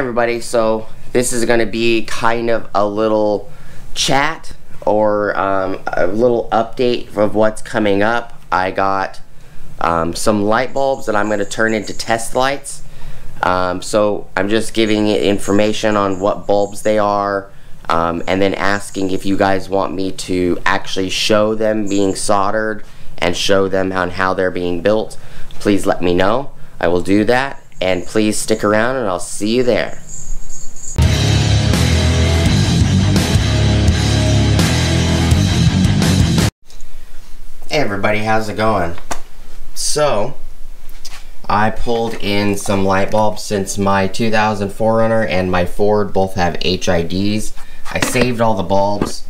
everybody, so this is going to be kind of a little chat or a little update of what's coming up. I got some light bulbs that I'm going to turn into test lights. So I'm just giving information on what bulbs they are, and then asking if you guys want me to actually show them being soldered and show them on how they're being built. Please let me know. I will do that, and please stick around and I'll see you there. Hey everybody, how's it going? So I pulled in some light bulbs since my 2000 4Runner and my Ford both have HIDs. I saved all the bulbs.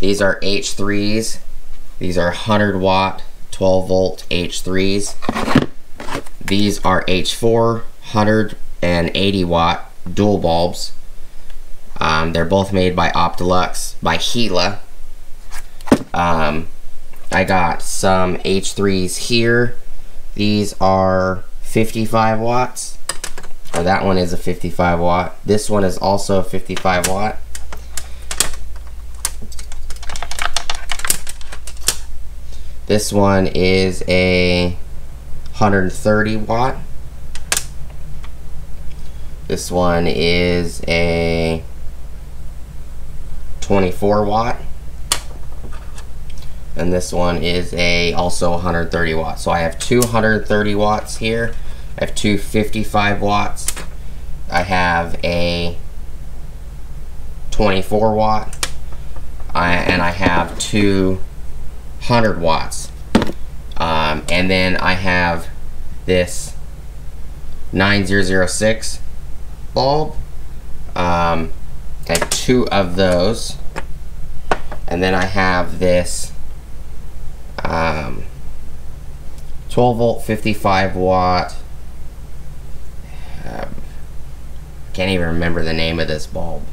These are H3s. These are 100 watt 12 volt H3s. These are H4 180 watt dual bulbs. They're both made by Optilux, by Hella. I got some H3s here. These are 55 watts. Or that one is a 55 watt. This one is also a 55 watt. This one is a 130 watt. This one is a 24 watt. And this one is a also 130 watts. So I have 230 watts here. I have 255 watts. I have a 24 watt. And I have 200 watts. And then I have this 9006 bulb. I have two of those. And then I have this 12 volt 55 watt. Can't even remember the name of this bulb.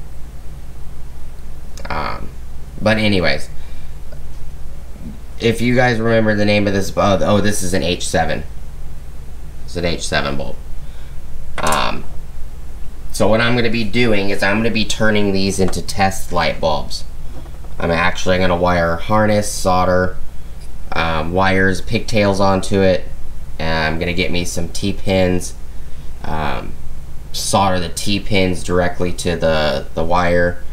But anyways, if you guys remember the name of this bulb, oh, this is an H7. It's an H7 bulb. So what I'm going to be doing is I'm going to be turning these into test light bulbs. I'm actually going to wire harness, solder, wires, pigtails onto it, and I'm gonna get me some T-pins, solder the T-pins directly to the wire,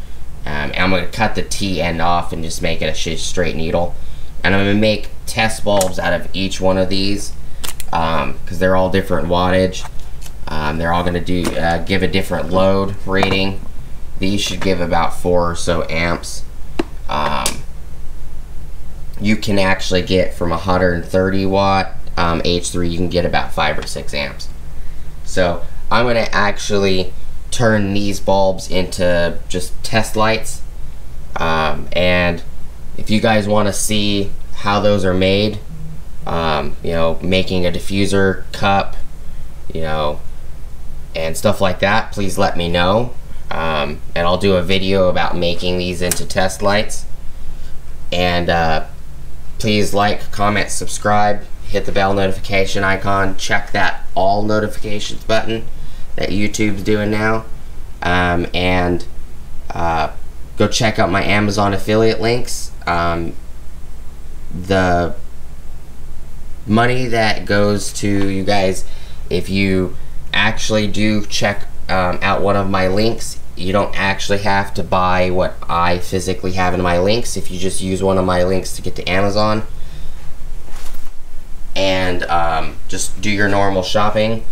and I'm gonna cut the T-end off and just make it a straight needle. And I'm gonna make test bulbs out of each one of these, because they're all different wattage. They're all gonna give a different load rating. These should give about 4 or so amps. You can actually get from 130 watt H3, you can get about 5 or 6 amps. So I'm going to actually turn these bulbs into just test lights, and if you guys want to see how those are made, you know, making a diffuser cup, you know, and stuff like that, please let me know, and I'll do a video about making these into test lights. And please like, comment, subscribe, hit the bell notification icon, check that all notifications button that YouTube's doing now, and go check out my Amazon affiliate links. The money that goes to you guys, if you actually do check out one of my links, you don't actually have to buy what I physically have in my links. If you just use one of my links to get to Amazon and just do your normal shopping,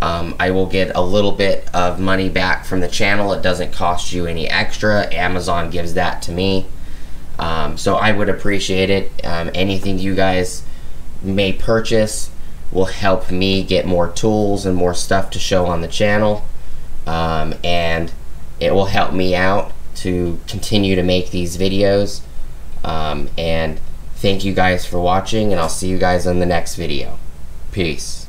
I will get a little bit of money back from the channel. It doesn't cost you any extra. Amazon gives that to me. So I would appreciate it. Anything you guys may purchase will help me get more tools and more stuff to show on the channel, and it will help me out to continue to make these videos. And thank you guys for watching, and I'll see you guys in the next video. Peace.